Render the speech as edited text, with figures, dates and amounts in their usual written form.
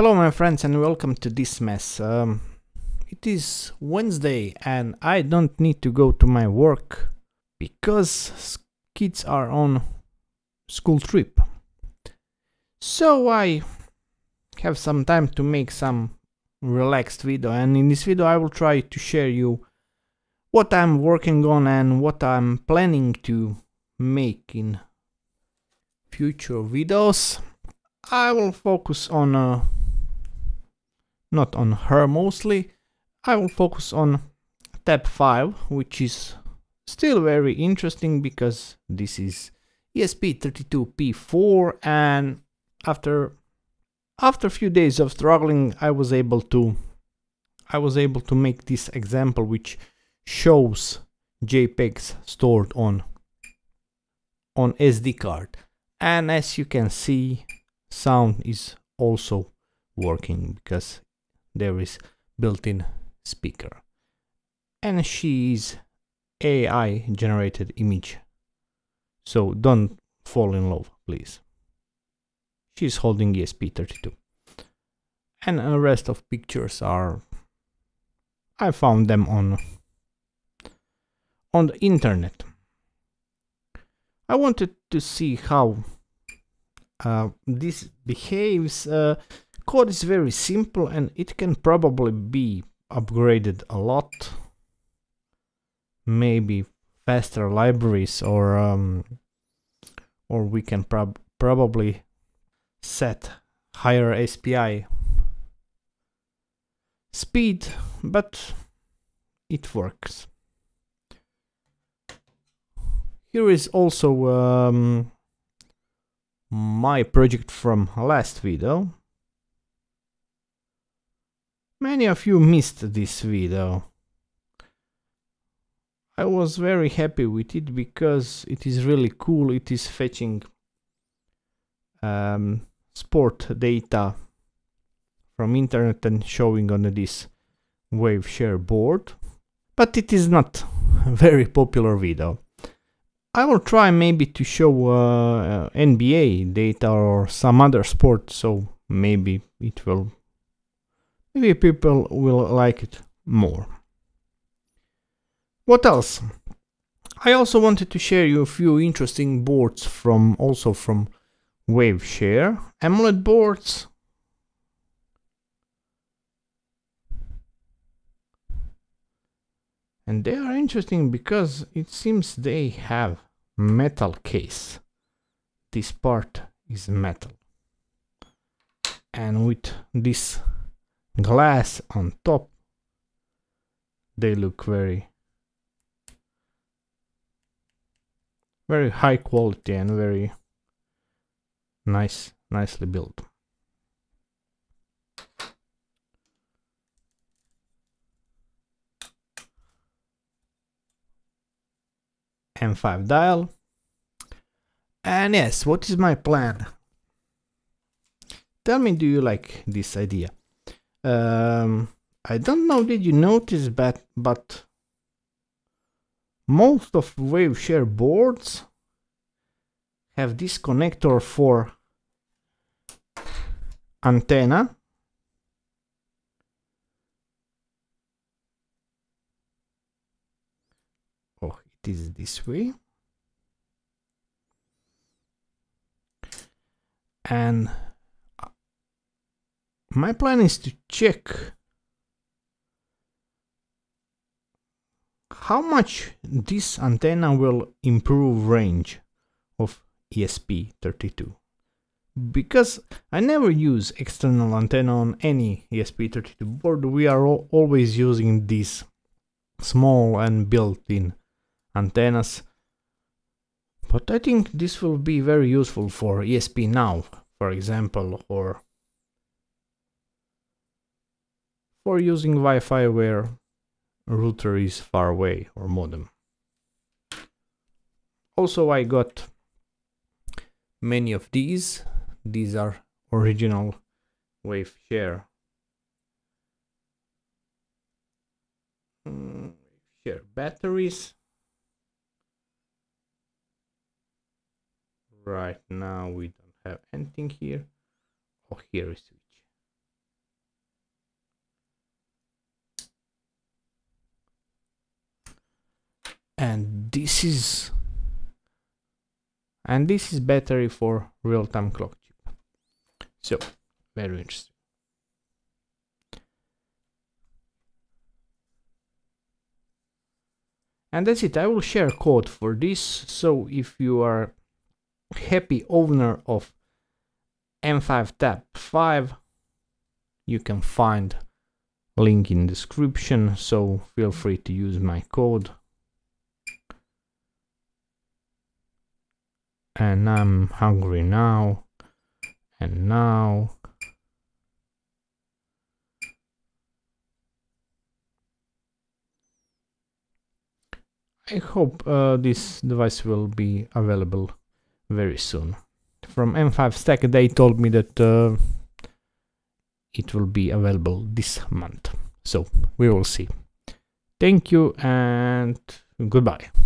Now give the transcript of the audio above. Hello my friends and welcome to this mess. It is Wednesday and I don't need to go to my work because kids are on school trip. So I have some time to make some relaxed video, and in this video I will try to share you what I'm working on and what I'm planning to make in future videos. I will focus on not on her mostly. I will focus on Tab5, which is still very interesting because this is ESP32P4, and after a few days of struggling I was able to make this example which shows JPEGs stored on SD card. And as you can see, sound is also working because there is built-in speaker, and she is AI generated image, so don't fall in love, please. She's holding ESP32, and the rest of pictures are, I found them on the internet. I wanted to see how this behaves. Code is very simple and it can probably be upgraded a lot, maybe faster libraries, or we can probably set higher SPI speed, but it works. Here is also my project from last video. Many of you missed this video. I was very happy with it because it is really cool. It is fetching sport data from internet and showing on this WaveShare board, but it is not a very popular video. I will try maybe to show NBA data or some other sport, so maybe it will, maybe people will like it more. What else? I also wanted to share you a few interesting boards from WaveShare. AMOLED boards. And they are interesting because it seems they have metal case. This part is metal. And with this glass on top, they look very high quality and very nicely built. M5 dial. And yes, what is my plan? Tell me, do you like this idea? I don't know, did you notice, but most of WaveShare boards have this connector for antenna. It is this way, and my plan is to check how much this antenna will improve range of ESP32, because I never use external antenna on any ESP32 board. We are always using these small and built-in antennas, but I think this will be very useful for ESP Now, for example, or for using Wi-Fi where router is far away, or modem. Also, I got many of these. These are original WaveShare batteries. Right now we don't have anything here. Oh, here is switch. and this is battery for real-time clock chip. So very interesting. And that's it. I will share code for this, so if you are happy owner of M5 Tab5, you can find link in description, so feel free to use my code. And I'm hungry now, and now. I hope this device will be available very soon. From M5Stack, they told me that it will be available this month. So we will see. Thank you and goodbye.